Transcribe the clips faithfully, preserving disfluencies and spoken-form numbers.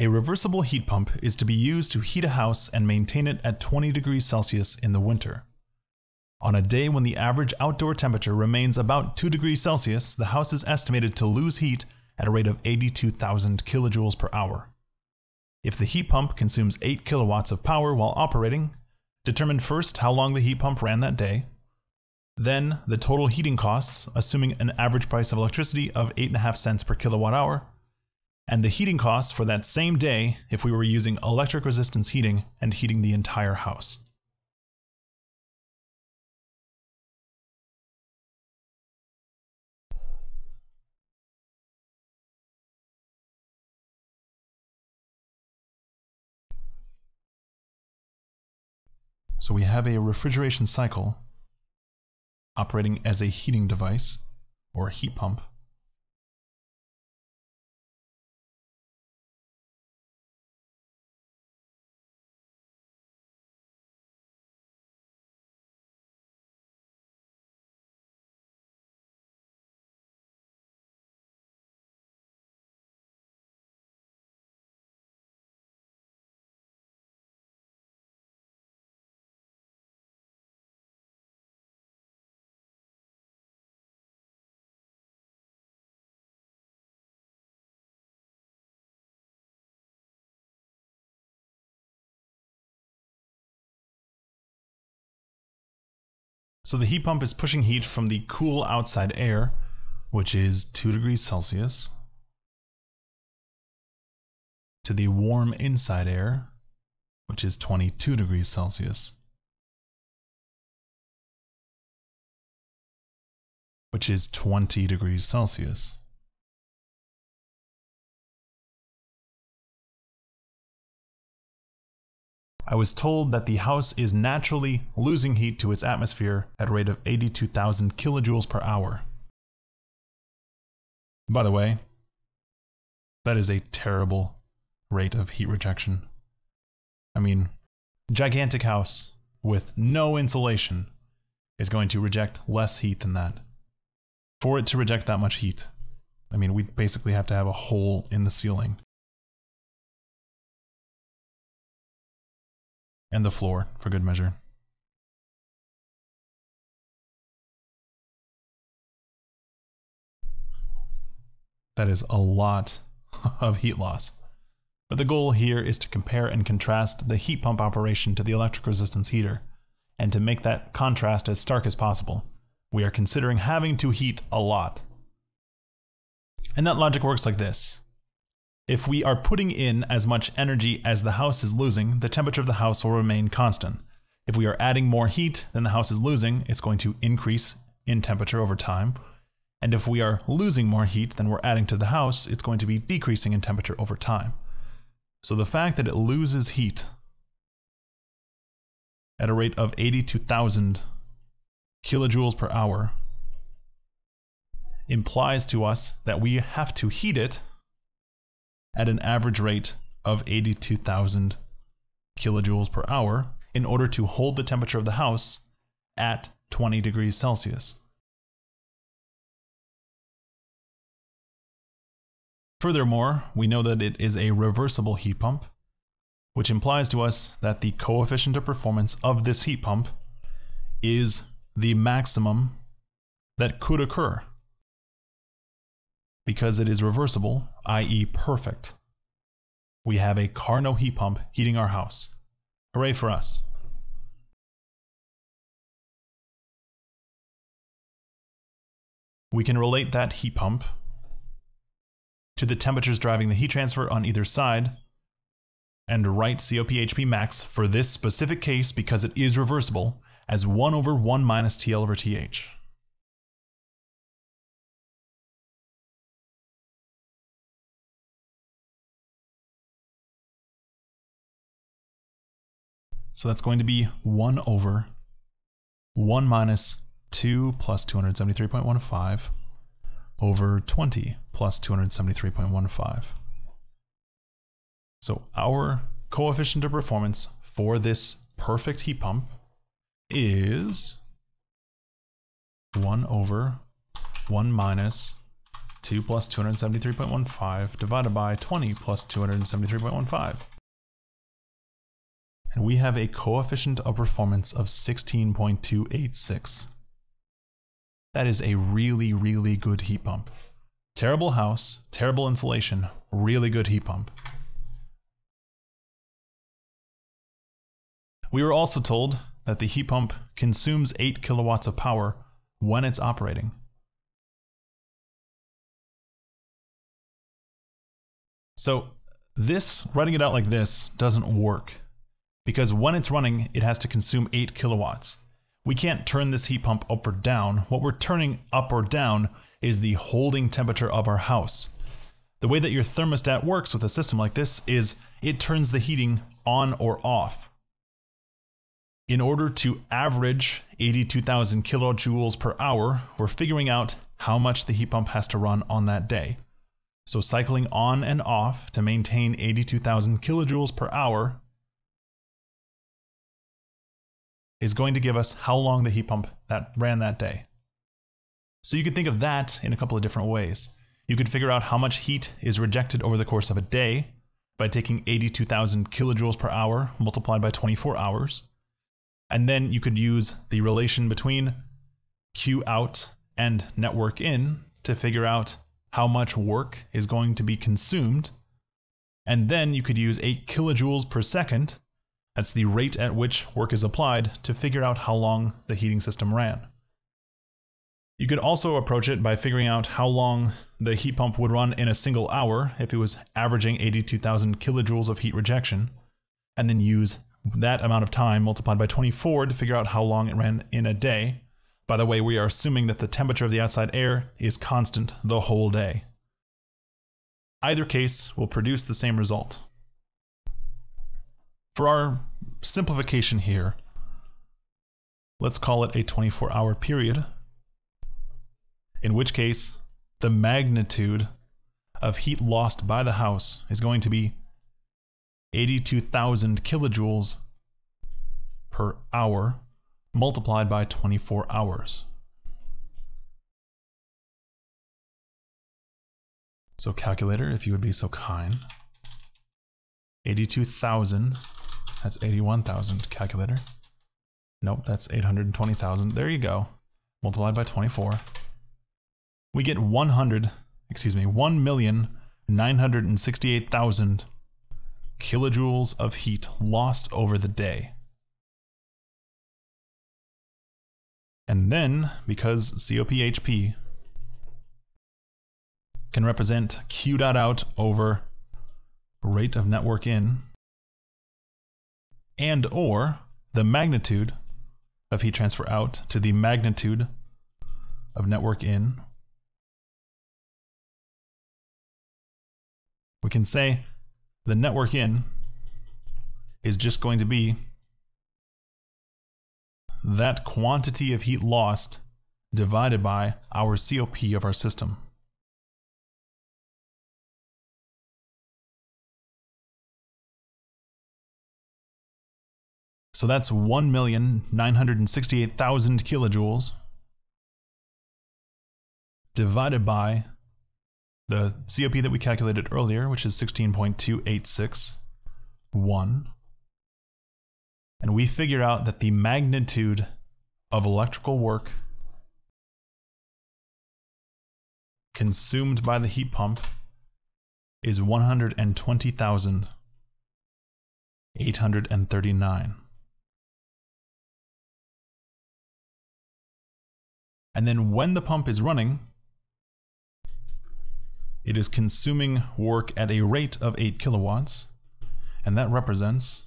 A reversible heat pump is to be used to heat a house and maintain it at twenty degrees Celsius in the winter. On a day when the average outdoor temperature remains about two degrees Celsius, the house is estimated to lose heat at a rate of eighty-two thousand kilojoules per hour. If the heat pump consumes eight kilowatts of power while operating, determine first how long the heat pump ran that day, then the total heating costs, assuming an average price of electricity of eight point five cents per kilowatt hour, and the heating costs for that same day if we were using electric resistance heating and heating the entire house. So we have a refrigeration cycle operating as a heating device, or a heat pump. So the heat pump is pushing heat from the cool outside air, which is two degrees Celsius, to the warm inside air, which is twenty-two degrees Celsius, which is twenty degrees Celsius. I was told that the house is naturally losing heat to its atmosphere at a rate of eighty-two thousand kilojoules per hour. By the way, that is a terrible rate of heat rejection. I mean, a gigantic house with no insulation is going to reject less heat than that. For it to reject that much heat, I mean, we'd basically have to have a hole in the ceiling. And the floor, for good measure. That is a lot of heat loss. But the goal here is to compare and contrast the heat pump operation to the electric resistance heater, and to make that contrast as stark as possible. We are considering having to heat a lot. And that logic works like this. If we are putting in as much energy as the house is losing, the temperature of the house will remain constant. If we are adding more heat than the house is losing, it's going to increase in temperature over time. And if we are losing more heat than we're adding to the house, it's going to be decreasing in temperature over time. So the fact that it loses heat at a rate of eighty-two thousand kilojoules per hour implies to us that we have to heat it at an average rate of eighty-two thousand kilojoules per hour in order to hold the temperature of the house at twenty degrees Celsius. Furthermore, we know that it is a reversible heat pump, which implies to us that the coefficient of performance of this heat pump is the maximum that could occur. Because it is reversible, that is perfect. We have a Carnot heat pump heating our house. Hooray for us. We can relate that heat pump to the temperatures driving the heat transfer on either side and write C O P H P max for this specific case, because it is reversible, as one over one minus T L over T H. So that's going to be one over one minus two plus two hundred seventy-three point one five over twenty plus two hundred seventy-three point one five. So our coefficient of performance for this perfect heat pump is one over one minus two plus two hundred seventy-three point one five divided by twenty plus two hundred seventy-three point one five. And we have a coefficient of performance of sixteen point two eight six. That is a really, really good heat pump. Terrible house, terrible insulation, really good heat pump. We were also told that the heat pump consumes eight kilowatts of power when it's operating. So this, writing it out like this, doesn't work. Because when it's running, it has to consume eight kilowatts. We can't turn this heat pump up or down. What we're turning up or down is the holding temperature of our house. The way that your thermostat works with a system like this is it turns the heating on or off. In order to average eighty-two thousand kilojoules per hour, we're figuring out how much the heat pump has to run on that day. So cycling on and off to maintain eighty-two thousand kilojoules per hour is going to give us how long the heat pump that ran that day. So you could think of that in a couple of different ways. You could figure out how much heat is rejected over the course of a day by taking eighty-two thousand kilojoules per hour multiplied by twenty-four hours. And then you could use the relation between Q out and network in to figure out how much work is going to be consumed. And then you could use eight kilojoules per second. That's the rate at which work is applied to figure out how long the heating system ran. You could also approach it by figuring out how long the heat pump would run in a single hour if it was averaging eighty-two thousand kilojoules of heat rejection, and then use that amount of time multiplied by twenty-four to figure out how long it ran in a day. By the way, we are assuming that the temperature of the outside air is constant the whole day. Either case will produce the same result. For our simplification here, let's call it a twenty-four hour period, in which case the magnitude of heat lost by the house is going to be eighty-two thousand kilojoules per hour multiplied by twenty-four hours. So calculator, if you would be so kind. eighty-two thousand, that's eighty-one thousand, calculator. Nope, that's eight hundred twenty thousand, there you go. Multiplied by twenty-four. We get one hundred, excuse me, one million nine hundred sixty-eight thousand kilojoules of heat lost over the day. And then, because C O P H P can represent Q dot out over rate of network in, and or the magnitude of heat transfer out to the magnitude of network in, we can say the network in is just going to be that quantity of heat lost divided by our C O P of our system. So that's one million nine hundred sixty-eight thousand kilojoules divided by the C O P that we calculated earlier, which is sixteen point two eight six one. And we figure out that the magnitude of electrical work consumed by the heat pump is one hundred twenty thousand eight hundred thirty-nine. And then when the pump is running, it is consuming work at a rate of eight kilowatts, and that represents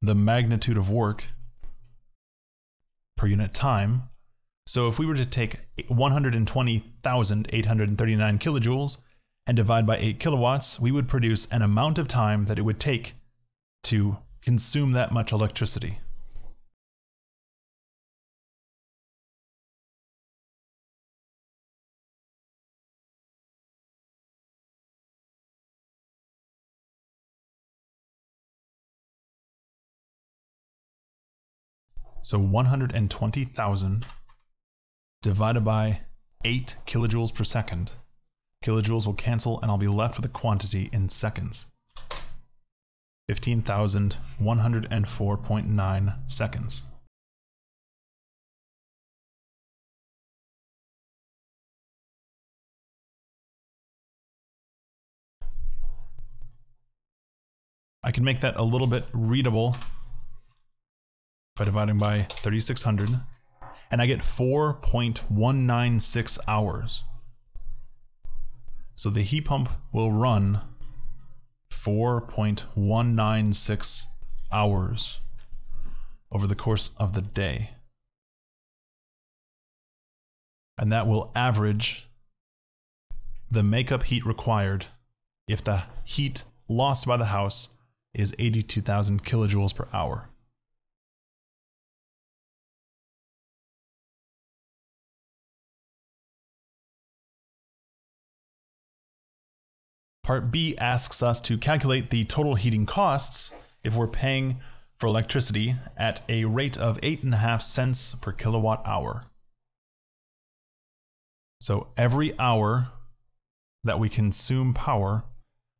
the magnitude of work per unit time. So if we were to take one hundred twenty thousand eight hundred thirty-nine kilojoules and divide by eight kilowatts, we would produce an amount of time that it would take to consume that much electricity. So one hundred twenty thousand divided by eight kilojoules per second Kilojoules will cancel and I'll be left with a quantity in seconds. fifteen thousand one hundred four point nine seconds. I can make that a little bit readable by dividing by thirty-six hundred, and I get four point one nine six hours. So the heat pump will run four point one nine six hours over the course of the day. And that will average the makeup heat required if the heat lost by the house is eighty-two thousand kilojoules per hour. Part B asks us to calculate the total heating costs if we're paying for electricity at a rate of eight and a half cents per kilowatt hour. So every hour that we consume power,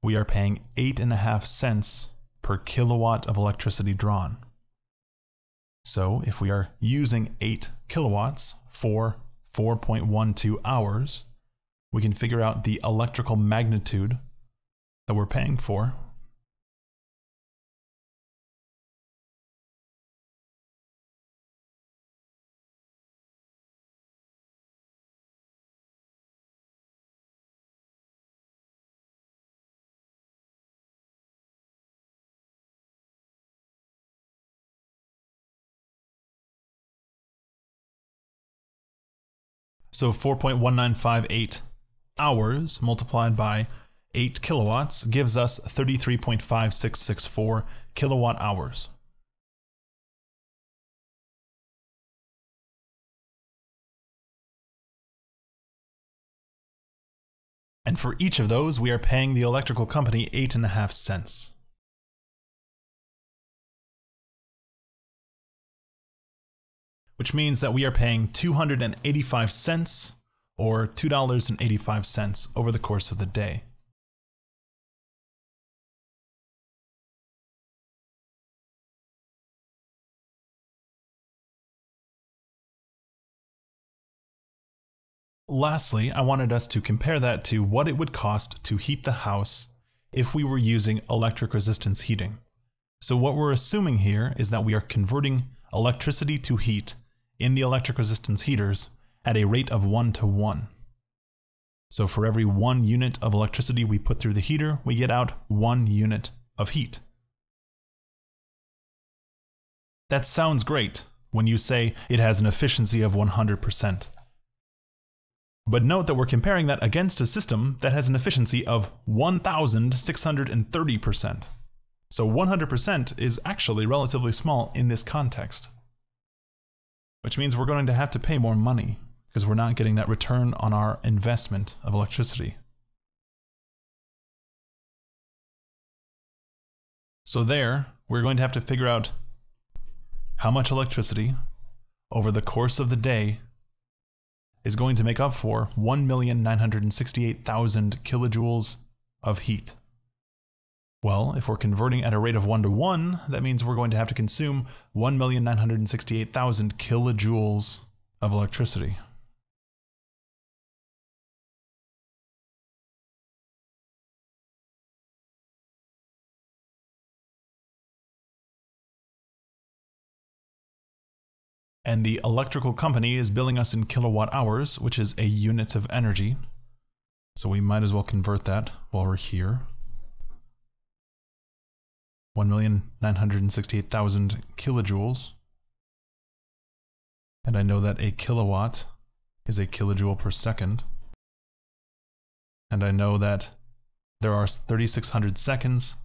we are paying eight and a half cents per kilowatt of electricity drawn. So if we are using eight kilowatts for four point one two hours, we can figure out the electrical magnitude that we're paying for. So four point one nine five eight hours multiplied by eight kilowatts gives us thirty-three point five six six four kilowatt hours. And for each of those, we are paying the electrical company eight and a half cents. Which means that we are paying two hundred eighty-five cents or two dollars and eighty-five cents over the course of the day. Lastly, I wanted us to compare that to what it would cost to heat the house if we were using electric resistance heating. So what we're assuming here is that we are converting electricity to heat in the electric resistance heaters at a rate of one to one. So for every one unit of electricity we put through the heater, we get out one unit of heat. That sounds great when you say it has an efficiency of one hundred percent. But note that we're comparing that against a system that has an efficiency of one thousand six hundred thirty percent. So one hundred percent is actually relatively small in this context, which means we're going to have to pay more money because we're not getting that return on our investment of electricity. So there, we're going to have to figure out how much electricity over the course of the day is going to make up for one million nine hundred sixty-eight thousand kilojoules of heat. Well, if we're converting at a rate of one to one, that means we're going to have to consume one million nine hundred sixty-eight thousand kilojoules of electricity. And the electrical company is billing us in kilowatt hours, which is a unit of energy. So we might as well convert that while we're here. one million nine hundred sixty-eight thousand kilojoules. And I know that a kilowatt is a kilojoule per second. And I know that there are thirty-six hundred seconds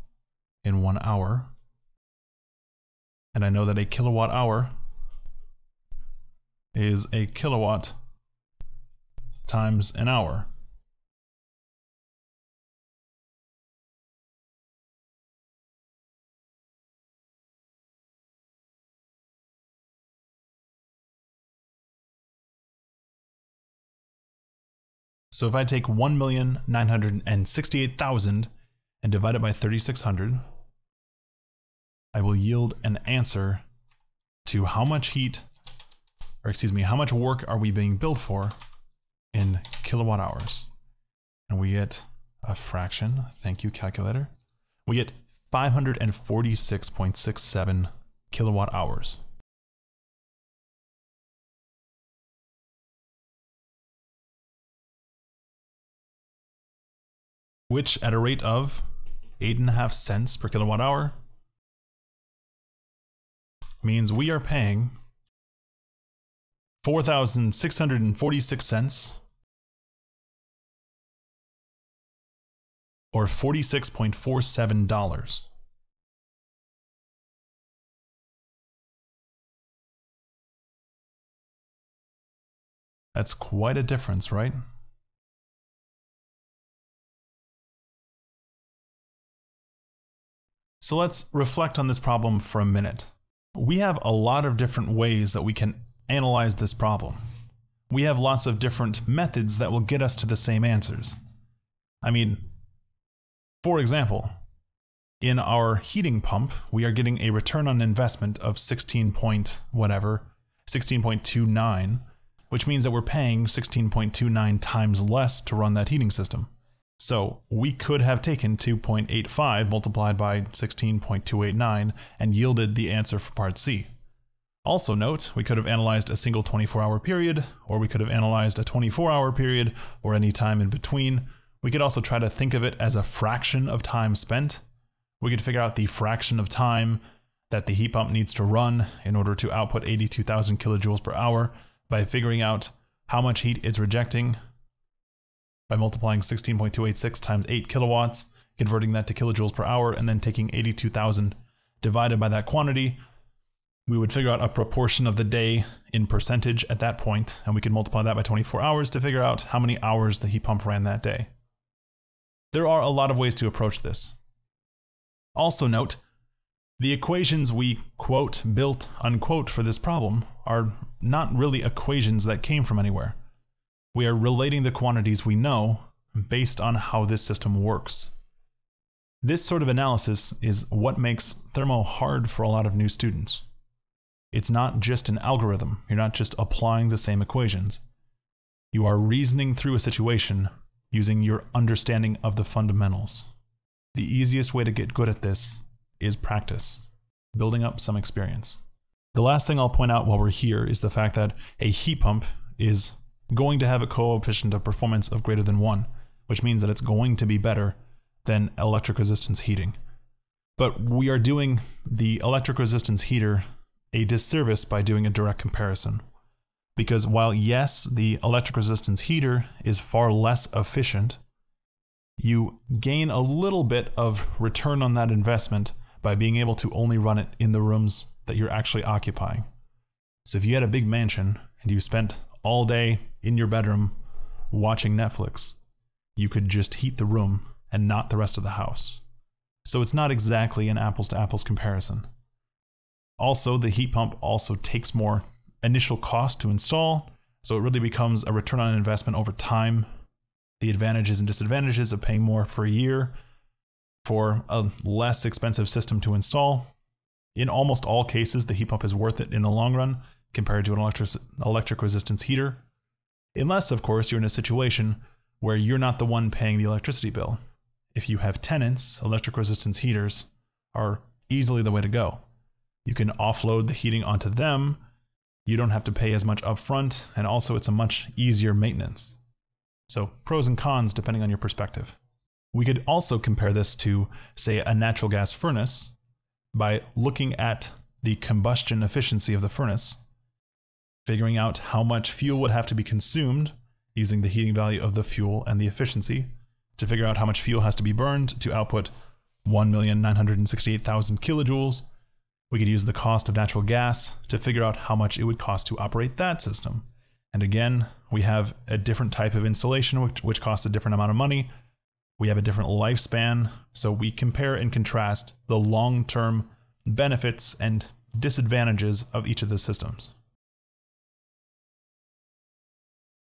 in one hour. And I know that a kilowatt hour is a kilowatt times an hour. So if I take one million nine hundred sixty-eight thousand and divide it by thirty-six hundred, I will yield an answer to how much heat, or excuse me, how much work are we being billed for in kilowatt hours? And we get a fraction, thank you calculator. We get five hundred forty-six point six seven kilowatt hours. Which at a rate of eight and a half cents per kilowatt hour means we are paying four thousand six hundred forty-six cents or forty-six point four seven dollars. That's quite a difference, right? So let's reflect on this problem for a minute. We have a lot of different ways that we can analyze this problem. We have lots of different methods that will get us to the same answers. I mean, for example, in our heating pump, we are getting a return on investment of sixteen point whatever, sixteen point two nine, which means that we're paying sixteen point two nine times less to run that heating system. So we could have taken two point eight five multiplied by sixteen point two eight nine and yielded the answer for part C. Also note, we could have analyzed a single twenty-four hour period, or we could have analyzed a twenty-four hour period, or any time in between. We could also try to think of it as a fraction of time spent. We could figure out the fraction of time that the heat pump needs to run in order to output eighty-two thousand kilojoules per hour by figuring out how much heat it's rejecting, by multiplying sixteen point two eight six times eight kilowatts, converting that to kilojoules per hour, and then taking eighty-two thousand divided by that quantity. We would figure out a proportion of the day in percentage at that point, and we could multiply that by twenty-four hours to figure out how many hours the heat pump ran that day. There are a lot of ways to approach this. Also note, the equations we quote built unquote for this problem are not really equations that came from anywhere. We are relating the quantities we know based on how this system works. This sort of analysis is what makes thermo hard for a lot of new students. It's not just an algorithm. You're not just applying the same equations. You are reasoning through a situation using your understanding of the fundamentals. The easiest way to get good at this is practice, building up some experience. The last thing I'll point out while we're here is the fact that a heat pump is going to have a coefficient of performance of greater than one, which means that it's going to be better than electric resistance heating. But we are doing the electric resistance heater a disservice by doing a direct comparison. Because while yes, the electric resistance heater is far less efficient, you gain a little bit of return on that investment by being able to only run it in the rooms that you're actually occupying. So if you had a big mansion and you spent all day in your bedroom watching Netflix, you could just heat the room and not the rest of the house. So it's not exactly an apples to apples comparison. Also, the heat pump also takes more initial cost to install, so it really becomes a return on investment over time. The advantages and disadvantages of paying more for a year for a less expensive system to install. In almost all cases, the heat pump is worth it in the long run, compared to an electric, electric resistance heater. Unless, of course, you're in a situation where you're not the one paying the electricity bill. If you have tenants, electric resistance heaters are easily the way to go. You can offload the heating onto them, you don't have to pay as much upfront, and also it's a much easier maintenance. So pros and cons depending on your perspective. We could also compare this to, say, a natural gas furnace by looking at the combustion efficiency of the furnace, figuring out how much fuel would have to be consumed using the heating value of the fuel and the efficiency to figure out how much fuel has to be burned to output one million nine hundred sixty-eight thousand kilojoules. We could use the cost of natural gas to figure out how much it would cost to operate that system. And again, we have a different type of installation which, which costs a different amount of money. We have a different lifespan, so we compare and contrast the long-term benefits and disadvantages of each of the systems.